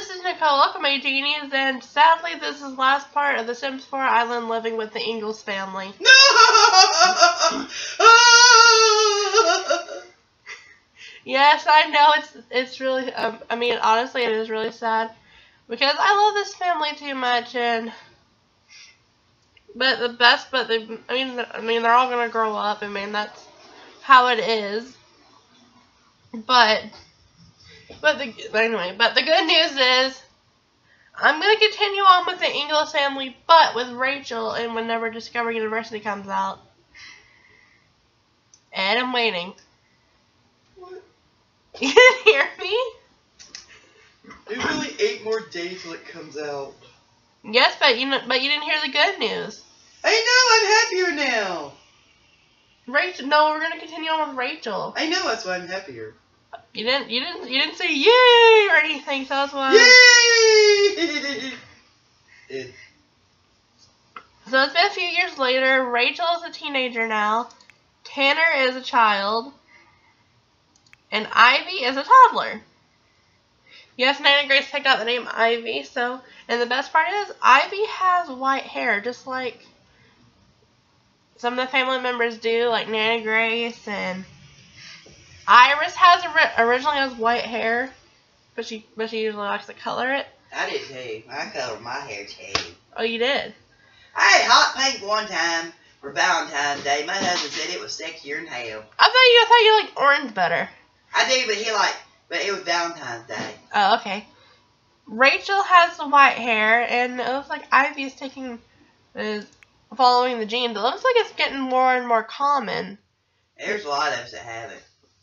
this is Nicole, welcome my genies, and sadly this is the last part of The Sims 4 Island Living with the Ingalls family. No! Yes, I know, it's really, I mean, honestly, it is really sad, because I love this family too much, and, I mean, they're all gonna grow up, I mean, that's how it is, but the good news is, I'm gonna continue on with the Ingalls family, but with Rachel, and whenever Discover University comes out, and I'm waiting. You didn't hear me? It really 8 more days till it comes out. Yes, but you didn't hear the good news. I know, I'm happier now. Rachel, no, we're gonna continue on with Rachel. I know, that's why I'm happier. You didn't say yay or anything, so that's why. Yay! So it's been a few years later. Rachel is a teenager now. Tanner is a child. And Ivy is a toddler. Yes, Nanny Grace picked out the name Ivy, so... And the best part is, Ivy has white hair, just like some of the family members do, like Nanny Grace, and... Iris originally has white hair, but she usually likes to color it. I did too. I colored my hair too. Oh, you did? I had hot pink one time for Valentine's Day. My husband said it was sexier than hell. I thought you liked orange better. I do, but it was Valentine's Day. Oh, okay. Rachel has the white hair, and it looks like Ivy is following the genes. It looks like it's getting more and more common. There's a lot of us that have it.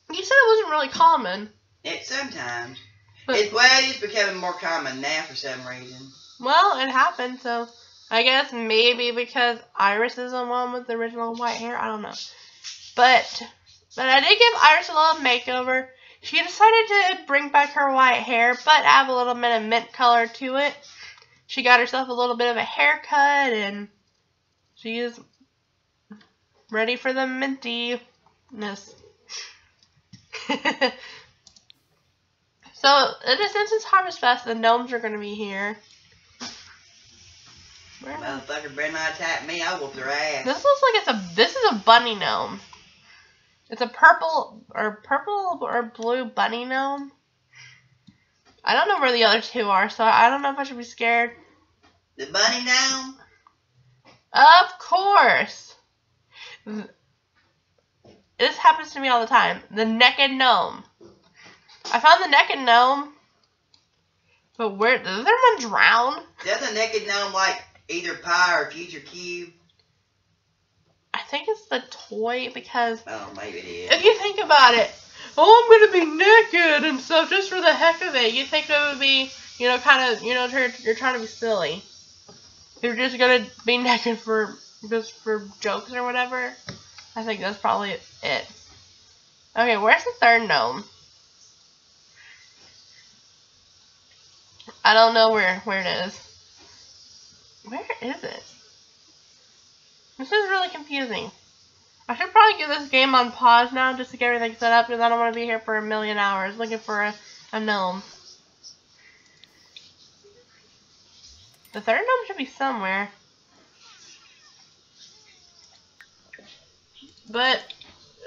You said it wasn't really common. It sometimes. But, it is becoming more common now for some reason. Well, it happened, so I guess maybe because Iris is the one with the original white hair. I don't know. But I did give Iris a little makeover. She decided to bring back her white hair, but add a little bit of mint color to it. She got herself a little bit of a haircut, and she is ready for the mintiness. So, since it's Harvestfest, the gnomes are going to be here. Where? Motherfucker better not attack me, I whoop their ass. This looks like this is a bunny gnome. It's a purple or blue bunny gnome. I don't know where the other two are, so I don't know if I should be scared. The bunny gnome? Of course! This happens to me all the time. The naked gnome. I found the naked gnome. But where... Does everyone drown? Doesn't the naked gnome like either pie or future cube? I think it's the toy because... Oh, maybe it is. If you think about it. Oh, I'm going to be naked and stuff just for the heck of it. You think it would be, you know, kind of... You know, you're trying to be silly. You're just going to be naked for... Just for jokes or whatever. I think that's probably it. Okay, where's the third gnome? I don't know where it is. Where is it? This is really confusing. I should probably get this game on pause now just to get everything set up because I don't want to be here for a million hours looking for a gnome. The third gnome should be somewhere. But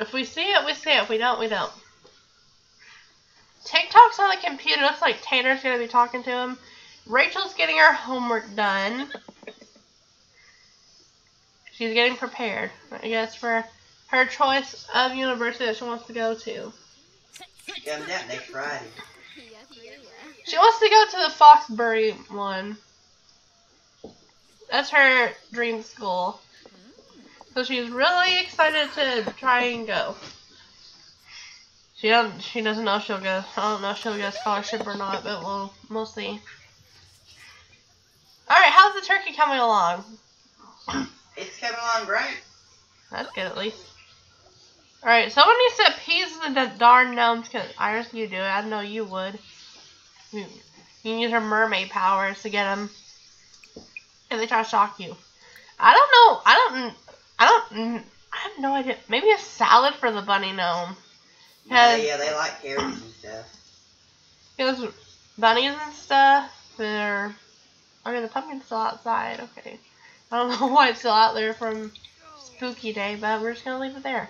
if we see it, we see it. If we don't, we don't. TikTok's on the computer. Looks like Tanner's going to be talking to him. Rachel's getting her homework done. She's getting prepared, I guess, for her choice of university that she wants to go to. She comes out next Friday. She wants to go to the Foxbury one. That's her dream school. So she's really excited to try and go. She doesn't know if she'll go. I don't know if she'll get a scholarship or not, but we'll see. Alright, how's the turkey coming along? It's coming along great. That's good, at least. Alright, someone needs to appease the darn gnomes, because Iris, you do it. I know you would. You can use her mermaid powers to get them. And they try to shock you. I don't know. I have no idea. Maybe a salad for the bunny gnome. Yeah, they like carrots and stuff. Because bunnies and stuff. The pumpkin's still outside. Okay. I don't know why it's still out there from spooky day, but we're just going to leave it there.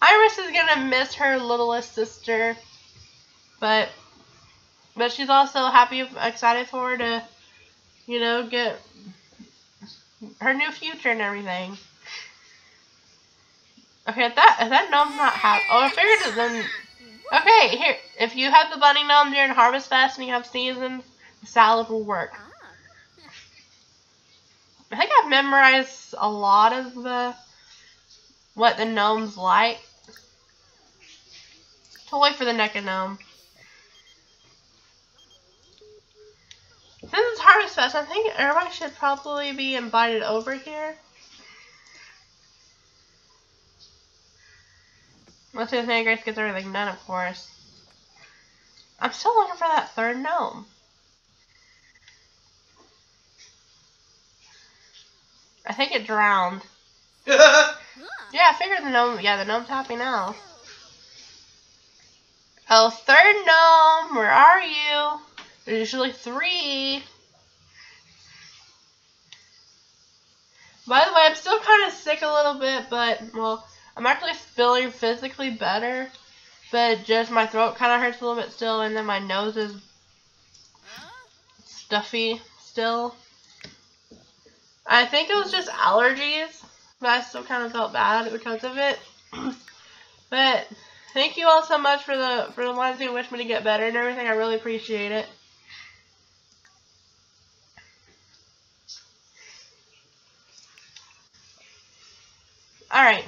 Iris is going to miss her littlest sister, but she's also happy, excited for her to, you know, get her new future and everything. Okay, if that gnome's not happy, oh, I figured it then. Okay, here, if you have the bunny gnome during Harvestfest and you have seasons, the salad will work. I think I've memorized a lot of what the gnome's like. Toy for the NECA gnome. Since it's Harvestfest, I think everybody should probably be invited over here. Let's see if Nanny Grace gets everything done, of course. I'm still looking for that third gnome. I think it drowned. Yeah, I figured the gnome. Yeah, the gnome's happy now. Oh, third gnome, where are you? There's usually three. By the way, I'm still kind of sick a little bit, but, well, I'm actually feeling physically better, but just my throat kind of hurts a little bit still, and then my nose is stuffy still. I think it was just allergies, but I still kind of felt bad because of it. But thank you all so much for the ones who wish me to get better and everything. I really appreciate it. All right.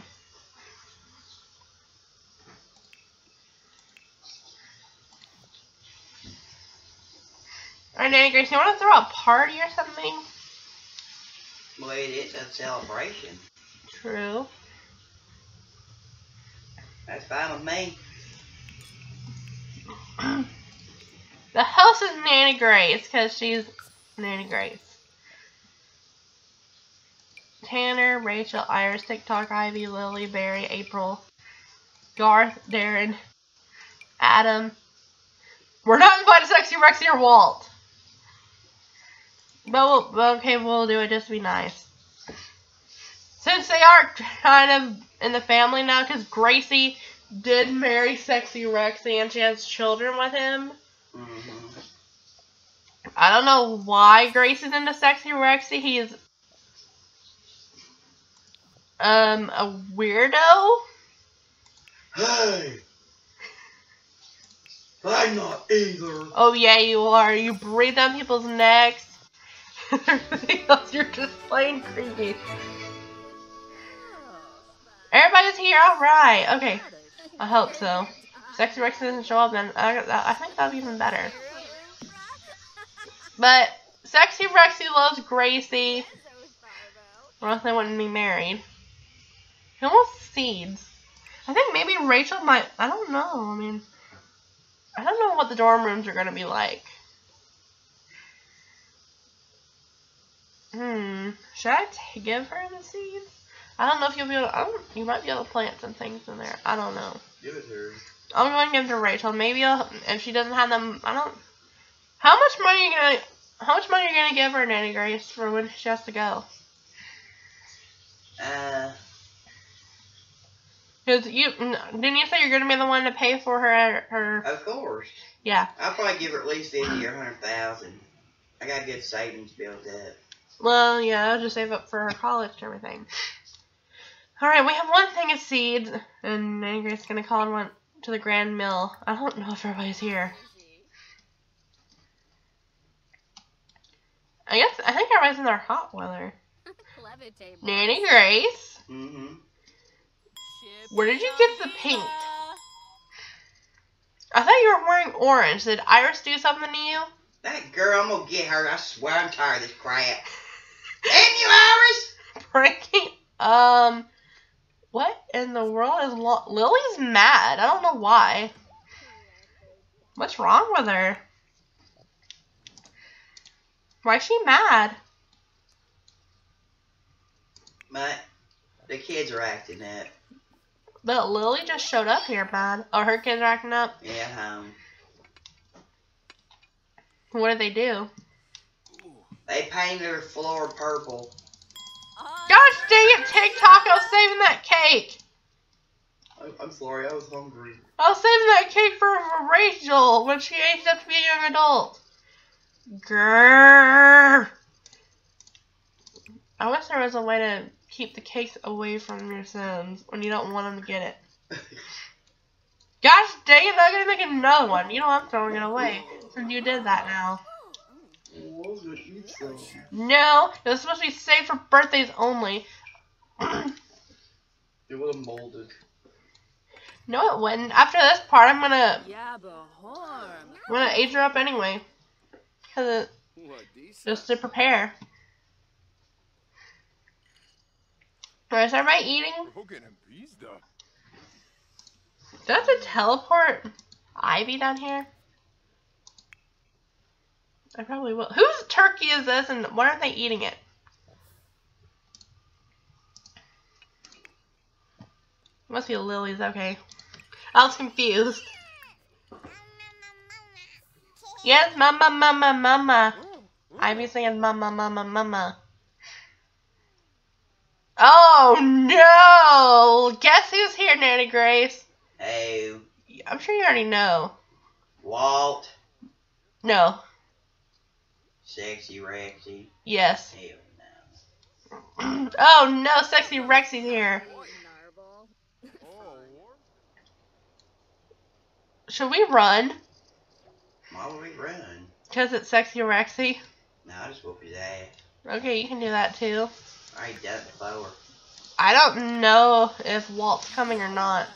Alright, Nanny Grace, you want to throw a party or something? Well, it is a celebration. True. That's fine with me. The host is Nanny Grace, because she's Nanny Grace. Tanner, Rachel, Iris, TikTok, Ivy, Lily, Barry, April, Garth, Darren, Adam. We're not invited to Sexy Rexy or Walt. But we'll, okay, we'll do it just to be nice. Since they are kind of in the family now, because Gracie did marry Sexy Rexy and she has children with him. Mm-hmm. I don't know why Gracie's into Sexy Rexy. He's a weirdo. Hey! I'm not either. Oh yeah, you are. You breathe down people's necks. Everything else, you're just plain creepy. Everybody's here, alright. Okay, I hope so. Sexy Rex doesn't show up, then I think that'll be even better. But Sexy Rexy loves Gracie, or else they wouldn't be married. Who wants seeds? I think maybe Rachel might. I don't know. I mean, I don't know what the dorm rooms are gonna be like. Should I give her the seeds? I don't know if you'll be able to, you might be able to plant some things in there. I don't know. Give it to her. I'm going to give them to Rachel. Maybe if she doesn't have them, how much money are you going to give her, Nanny Grace, for when she has to go? Cause didn't you say you're going to be the one to pay for her? Of course. Yeah. I'll probably give her at least 80 or 100,000. I got good savings built up. Well, yeah, I'll just save up for her college and everything. Alright, we have one thing of seeds, and Nanny Grace is going to call and went to the Grand Mill. I don't know if everybody's here. I think everybody's in their hot weather. Nanny Grace? Mm-hmm. Where did you get the pink? I thought you were wearing orange. Did Iris do something to you? That girl, I'm going to get her. I swear I'm tired of this crap. Damn you, Iris! Breaking, what in the world is Lily's mad. I don't know why. What's wrong with her? Why is she mad? The kids are acting up. But Lily just showed up here, bud. Oh, her kids are acting up? Yeah. What did they do? They painted her floor purple. Gosh dang it, TikTok! I was saving that cake! I'm sorry, I was hungry. I was saving that cake for Rachel when she aged up to be a young adult. Grrrr! I wish there was a way to keep the cakes away from your Sims when you don't want them to get it. Gosh dang it, I'm gonna make another one. You know I'm throwing it away since you did that now. No, it was supposed to be saved for birthdays only. It would have molded. No, it wouldn't. After this part, I'm gonna age her up anyway, cause just to prepare. Is everybody eating? Does that have to teleport Ivy down here? I probably will. Whose turkey is this, and why aren't they eating it? Must be Lily's. Okay, I was confused. Yes, mama, mama, mama. Ivy singing mama, mama, mama. Oh no! Guess who's here, Nanny Grace? Hey. I'm sure you already know. Walt. No. Sexy Rexy. Yes. Hell no. Oh no, Sexy Rexy's here. Should we run? Why would we run? Because it's Sexy Rexy. No, I just whoop his ass. Okay, you can do that too. I already done it before. I don't know if Walt's coming or not.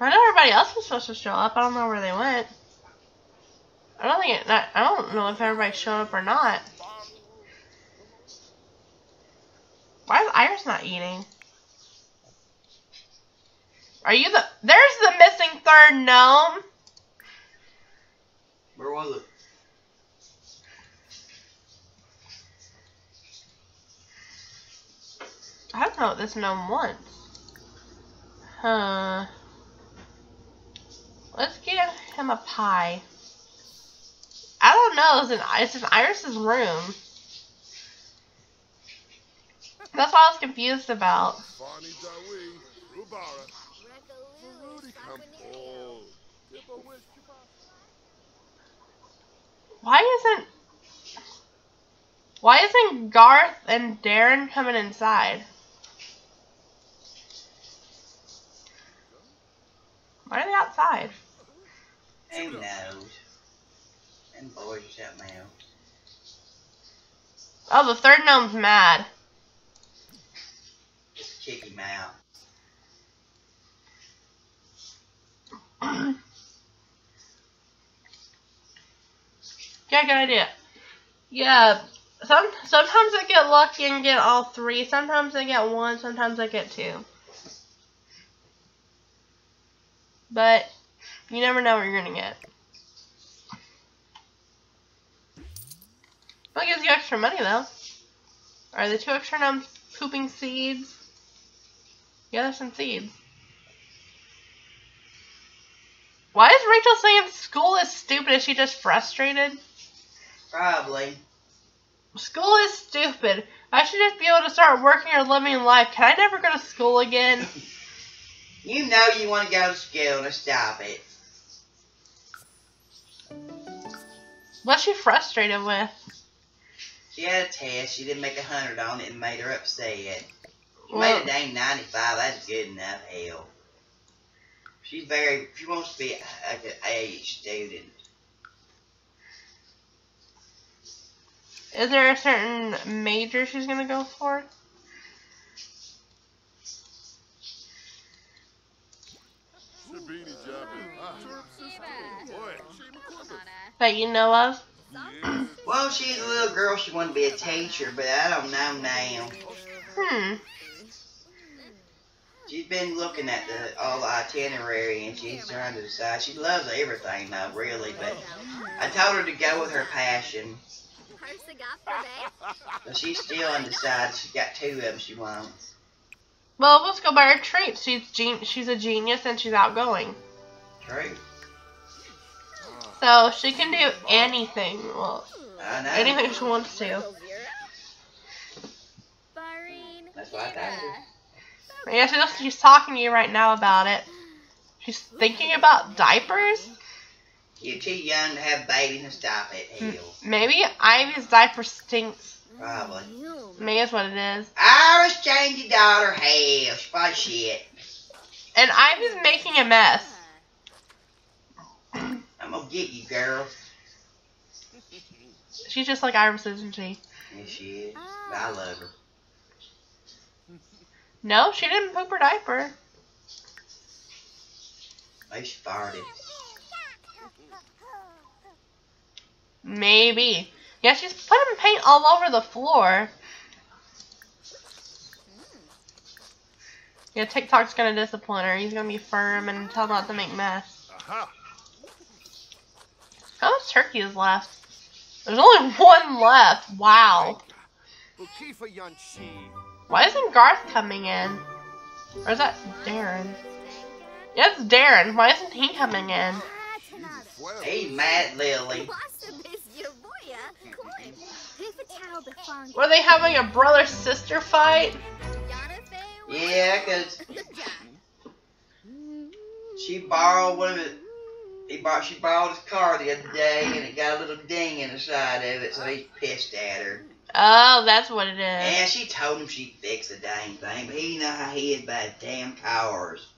I know everybody else was supposed to show up. I don't know where they went. I don't know if everybody showed up or not. Why is Iris not eating? Are you the? There's the missing third gnome. Where was it? I don't know what this gnome wants. Huh. Let's give him a pie. I don't know. It's in Iris's room. That's what I was confused about. Why isn't Garth and Darren coming inside? Why are they outside? Who knows? And boys at my house. Oh, the third gnome's mad. Just kick him out. Yeah, good idea. Yeah, sometimes I get lucky and get all three. Sometimes I get one. Sometimes I get two. But you never know what you're gonna get. Well, it gives you extra money though. Are the two extra gnomes pooping seeds? Yeah, there's some seeds. Why is Rachel saying school is stupid? Is she just frustrated? Probably. School is stupid. I should just be able to start working or living life. Can I never go to school again? You know you want to go to school, now stop it. What's she frustrated with? She had a test. She didn't make 100 on it and made her upset. Well, made a dang 95. That's good enough. Hell. She wants to be an A student. Is there a certain major she's going to go for? That you know of? Well, she's a little girl. She wanted to be a teacher, but I don't know now. She's been looking at all the itinerary, and she's trying to decide. She loves everything, though, really, but I told her to go with her passion. her cigar for babe? She's still undecided. She's got two of them she wants. Well, let's go by her traits. She's a genius and she's outgoing. True. So she can do anything. Well, I know. Anything she wants to. That's what I thought. Yeah, she's talking to you right now about it. She's thinking about diapers. You're too young to have babies and stop it, Hill. Maybe Ivy's diaper stinks. Probably. Maybe that's what it is. Iris changed your daughter. Hell, she probably shit. And Ivy's making a mess. I'm gonna get you, girl. She's just like Iris, isn't she? Yeah, she is. But I love her. No, she didn't poop her diaper. Maybe she farted. Maybe. Yeah, she's putting paint all over the floor. Yeah, TikTok's gonna discipline her. He's gonna be firm and tell her not to make mess. How much turkey is left? There's only one left. Wow. Why isn't Garth coming in? Or is that Darren? Yeah, it's Darren. Why isn't he coming in? Hey, Matt Lily. Were they having a brother-sister fight? Yeah, because she borrowed one of his... She borrowed his car the other day, and it got a little ding in the side of it, so he's pissed at her. Oh, that's what it is. Yeah, she told him she'd fix the dang thing, but he know how he is about damn cars.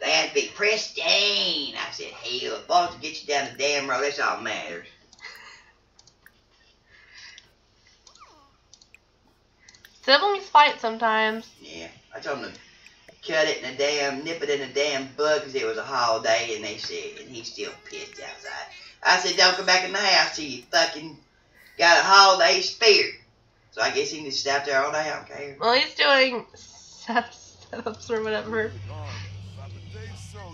They had to be pristine. I said, hell, if I can get you down the damn road, that's all that matters. Siblings fight sometimes. Yeah, I told him to cut it in a damn, nip it in a damn bud because it was a holiday, and they said, and he's still pissed outside. I said, don't come back in the house till you fucking got a holiday spirit. So I guess he can just out there all day, I don't care. Well, he's doing setups or whatever.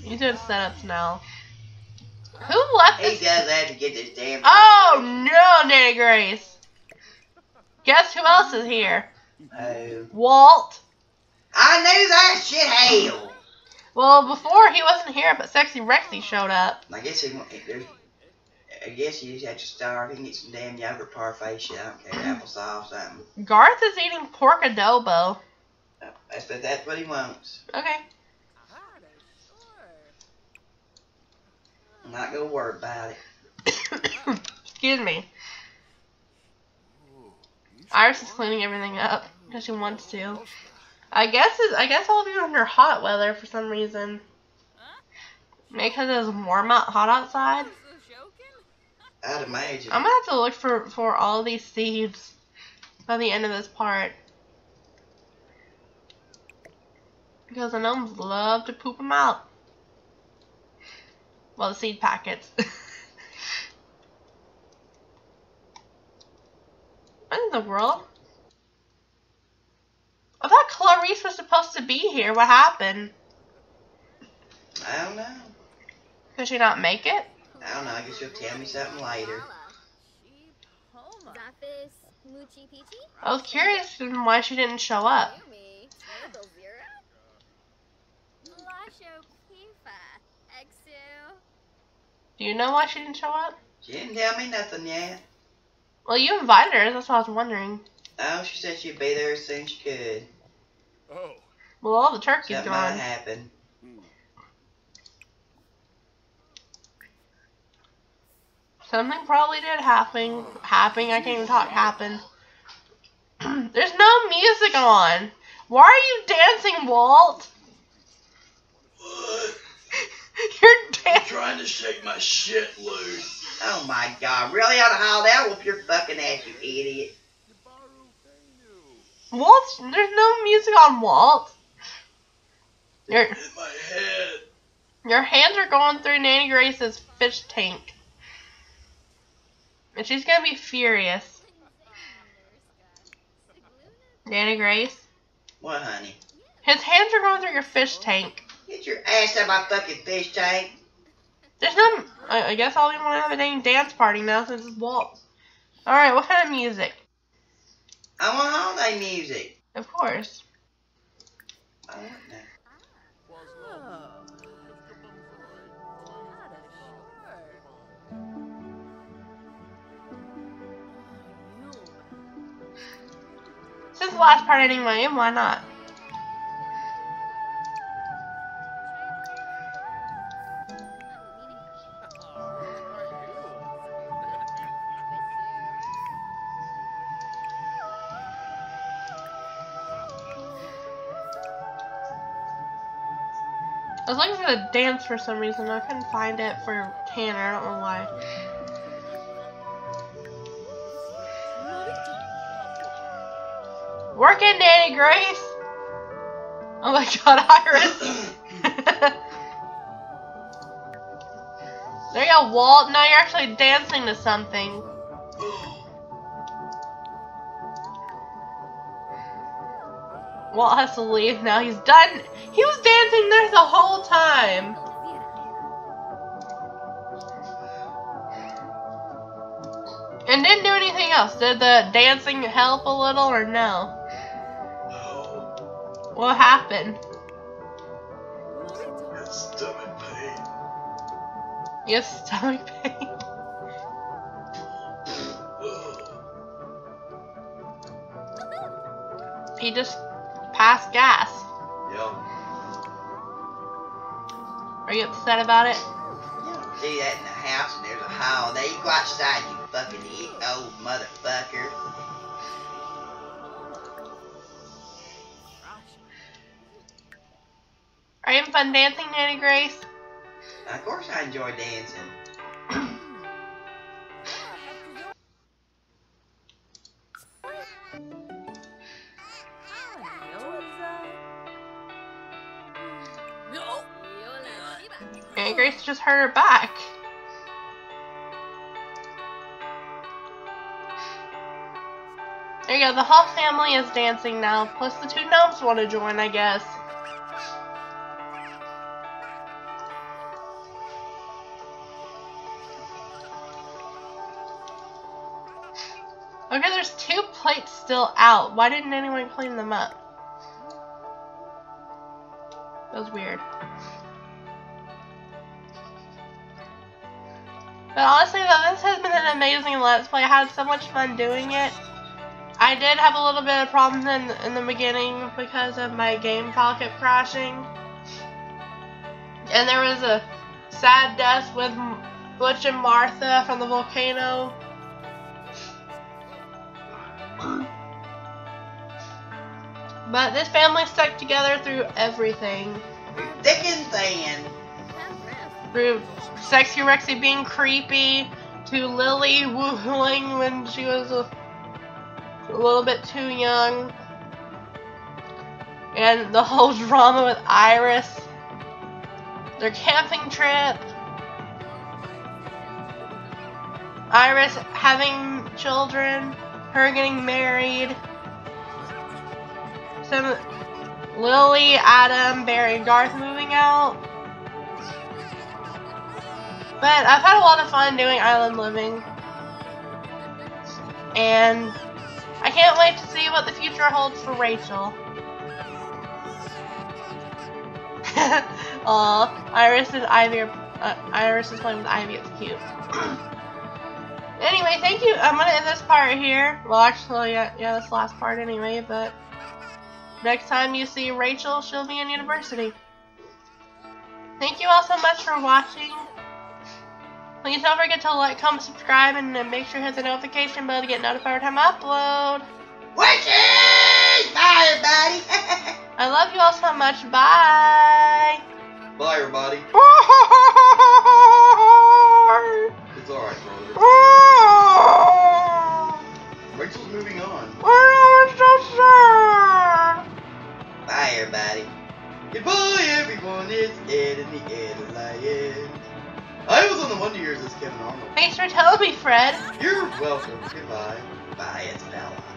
He's doing setups now. Who left this? He does have to get this damn... Oh, no, Nanny Grace. Guess who else is here? No. Walt. I knew that shit, hell. Well, before he wasn't here, but Sexy Rexy showed up. I guess you just have to starve. He can get some damn yogurt parfait shit. I don't care, applesauce, something. Garth is eating pork adobo. That's what he wants. Okay. I'm not gonna worry about it. Excuse me. Iris is cleaning everything up because she wants to. I guess all of you are under hot weather for some reason. Maybe because it was warm out, hot outside. I'd imagine. I'm gonna have to look for all these seeds by the end of this part because the gnomes love to poop them out. Well, the seed packets. What in the world? I thought Clarice was supposed to be here. What happened? I don't know. Could she not make it? I don't know. I guess you'll tell me something later. I was curious why she didn't show up. Do you know why she didn't show up? She didn't tell me nothing yet. Well, you invited her. That's what I was wondering. Oh, she said she'd be there as soon as she could. Oh. Well, all the turkey's gone. That might happen. Something probably did happen. I can't even talk. Happened. There's no music on. Why are you dancing, Walt? What? You're dancing. Trying to shake my shit loose. Oh my god! Really ought to howl that whoop your fucking ass, you idiot. Walt, there's no music on, Walt. You're, in my head. Your hands are going through Nanny Grace's fish tank. And she's gonna be furious. Nanny Grace? What, honey? His hands are going through your fish tank. Get your ass out of my fucking fish tank. There's no... I guess all we want to have a dang dance party now since it's Walt. Alright, what kind of music? I want holiday music. Of course. I want that. This is the last part anyway, why not? I was looking for the dance for some reason, I couldn't find it for Tanner, I don't know why. Working, Nanny Grace! Oh my god, Iris! There you go, Walt. Now you're actually dancing to something. Walt has to leave now. He's done. He was dancing there the whole time. And didn't do anything else. Did the dancing help a little or no? What happened? It's stomach pain. Yes, stomach pain. He just passed gas. Yep. Are you upset about it? You don't do that in the house and there's a hole. Now you go outside, you fucking old motherfucker. Are you having fun dancing, Nanny Grace? Of course I enjoy dancing. Nanny Grace just hurt her back. There you go, the whole family is dancing now, plus the two gnomes want to join, I guess. Okay, there's two plates still out. Why didn't anyone clean them up? That was weird. But honestly though, this has been an amazing Let's Play. I had so much fun doing it. I did have a little bit of problems in the beginning because of my game file kept crashing. And there was a sad death with Butch and Martha from the volcano. But this family stuck together through everything. Thick and thin. Through Sexy Rexy being creepy, to Lily woohooing when she was a little bit too young, and the whole drama with Iris, their camping trip, Iris having children, her getting married, some Lily, Adam, Barry, and Garth moving out. But I've had a lot of fun doing Island Living. And I can't wait to see what the future holds for Rachel. Aw, Iris and Ivy are, Iris is playing with Ivy, it's cute. Anyway, thank you. I'm gonna end this part here. Well, actually, yeah, this last part anyway, but next time you see Rachel, she'll be in university. Thank you all so much for watching. Please don't forget to like, comment, subscribe, and make sure you hit the notification bell to get notified every time I upload. Witches! Bye, everybody! I love you all so much. Bye! Bye, everybody. It's alright, brother. Rachel's moving on. Bye, everybody. Goodbye, everyone. It's Ed and the Ed Alliance. I was on the Wonder Years as Kevin Arnold. Thanks for telling me, Fred. You're welcome. Goodbye. Bye, it's Bella.